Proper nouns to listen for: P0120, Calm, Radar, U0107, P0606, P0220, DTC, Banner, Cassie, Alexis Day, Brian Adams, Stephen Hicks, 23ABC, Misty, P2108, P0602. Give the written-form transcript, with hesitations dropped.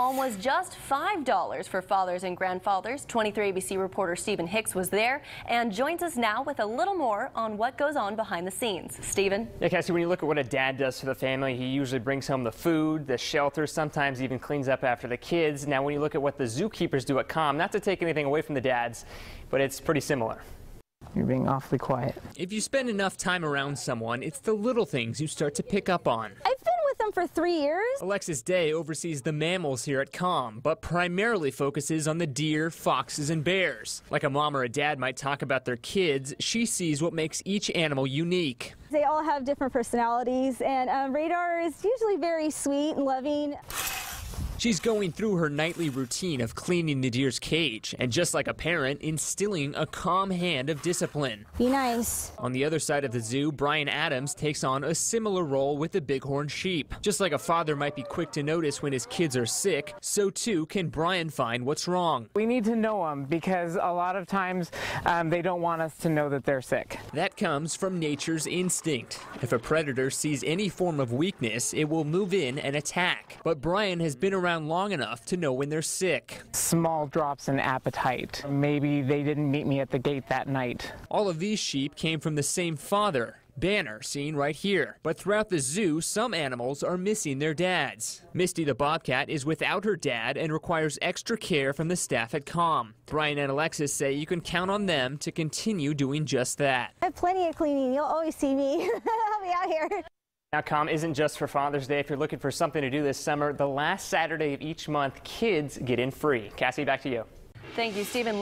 Calm was just $5 for fathers and grandfathers. 23ABC reporter Stephen Hicks was there and joins us now with a little more on what goes on behind the scenes. Stephen. Yeah, Cassie, when you look at what a dad does for the family, he usually brings home the food, the shelter, sometimes even cleans up after the kids. Now, when you look at what the zookeepers do at Calm, not to take anything away from the dads, but it's pretty similar. You're being awfully quiet. If you spend enough time around someone, it's the little things you start to pick up on. Them for 3 years. Alexis Day oversees the mammals here at Calm, but primarily focuses on the deer, foxes, and bears. Like a mom or a dad might talk about their kids, she sees what makes each animal unique. They all have different personalities, and Radar is usually very sweet and loving. She's going through her nightly routine of cleaning the deer's cage and, just like a parent, instilling a calm hand of discipline. Be nice. On the other side of the zoo, Brian Adams takes on a similar role with the bighorn sheep. Just like a father might be quick to notice when his kids are sick, so too can Brian find what's wrong. We need to know them because a lot of times they don't want us to know that they're sick. That comes from nature's instinct. If a predator sees any form of weakness, it will move in and attack. But Brian has been around long enough to know when they're sick. Small drops in appetite. Maybe they didn't meet me at the gate that night. All of these sheep came from the same father, Banner, seen right here. But throughout the zoo, some animals are missing their dads. Misty the bobcat is without her dad and requires extra care from the staff at Calm. Brian and Alexis say you can count on them to continue doing just that. I have plenty of cleaning. You'll always see me. I'll be out here. Now, Calm isn't just for Father's Day. If you're looking for something to do this summer, the last Saturday of each month, kids get in free. Cassie, back to you. Thank you, Stephen.